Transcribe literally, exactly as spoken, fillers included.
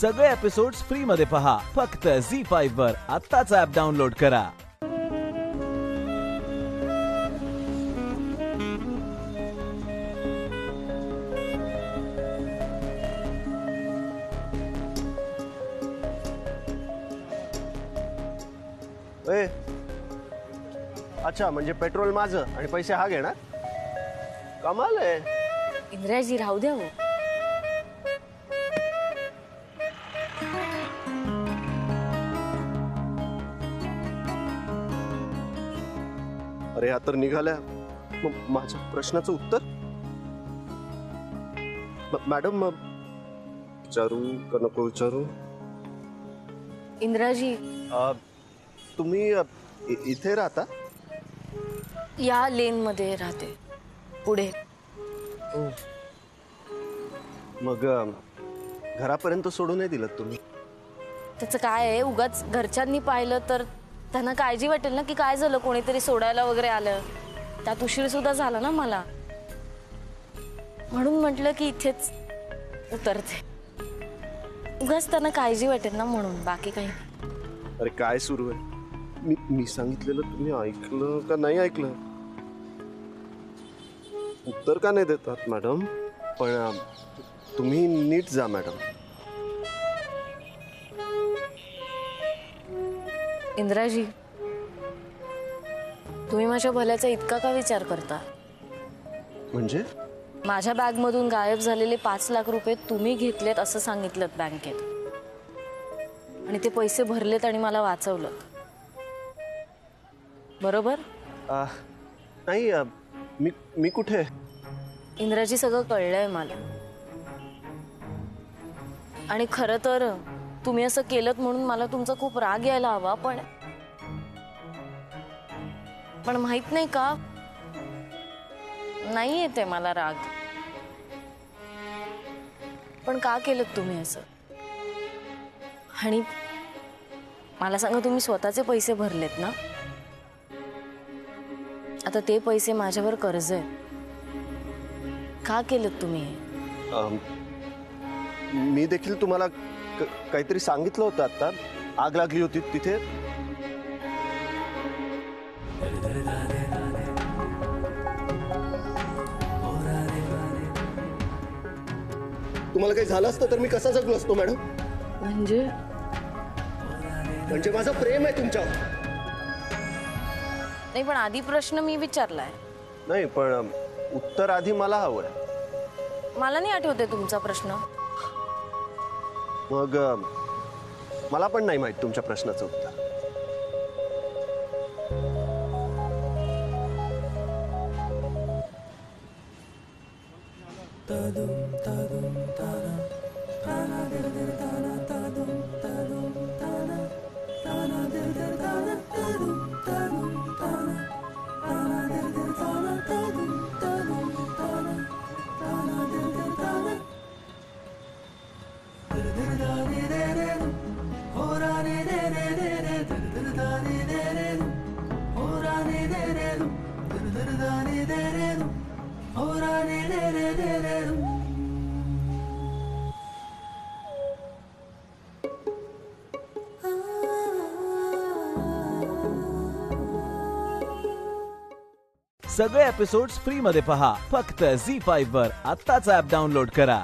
सगळे episodes free मध्ये पहा फक्त झी फाइव वर। आत्ताच ॲप डाउनलोड करा। ए, अच्छा म्हणजे पेट्रोल माझं आणि पैसे हा घेणार? कमाल आहे इंद्राजी, राहू द्या हो। अरे हा तर निघाला माझ्या प्रश्नाचं उत्तर। मॅडम विचारू का नको विचारू? इंद्राजी आ, तुम्ही इथे राहता? या लेन मध्ये राहते पुढे। मग घरापर्यंत सोडू नाही दिलं तुम्ही? त्याचं काय आहे, उगाच घरच्यांनी पाहिलं तर त्यांना काळजी वाटेल ना की काय झालं, कोणीतरी सोडायला वगैरे आलं। त्यात उशीर सुद्धा झाला ना मला, म्हणून म्हटलं की इथेच उतरते, उगाच त्यांना काळजी वाटेल ना म्हणून, बाकी काही नाही। अरे काय सुरू आहे? मी मी सांगितलेलं तुम्ही ऐकलं का नाही ऐकलं? उत्तर का नाही देतात मॅडम? पण तुम्ही नीट जा मॅडम। इंद्राजी तुम्ही माझ्या भल्याचा इतका का विचार करता? म्हणजे माझ्या बॅग मधून गायब झालेले पाच लाख रुपये तुम्ही घेतलेत असं सांगितलं बँकेत, आणि ते पैसे भरलेत आणि मला वाचवलं, बरोबर? नाही मी मी कुठे? इंद्राजी सगळं कळलंय मला, आणि खरं तर तुम्ही असं केलं म्हणून मला तुमचा खूप राग यायला हवा, पण पण माहित नाही का नाही येते मला राग, पण का केलं तुम्ही असं? आणि मला सांगा, तुम्ही स्वतःचे पैसे भरलेत ना, आता ते पैसे माझ्यावर कर्ज आहे, का केलं तुम्ही? मी देखील तुम्हाला काहीतरी सांगितलं होतं, आता आग लागली होती तिथे। तुम्हाला काही झालं असतं तर मी कसा जगलो असतो मॅडम? म्हणजे म्हणजे माझं प्रेम आहे तुमच्यावर। नाही पण आधी प्रश्न मी विचारलाय। नाही पण उत्तर आधी मला हवं आहे। मला नाही आठवते तुमचा प्रश्न। मग मला पण नाही माहित तुमच्या प्रश्नाचं उत्तर। सगळे एपिसोड्स फ्री मध्ये पहा फक्त झी फाइव वर। आत्ताच ॲप डाउनलोड करा।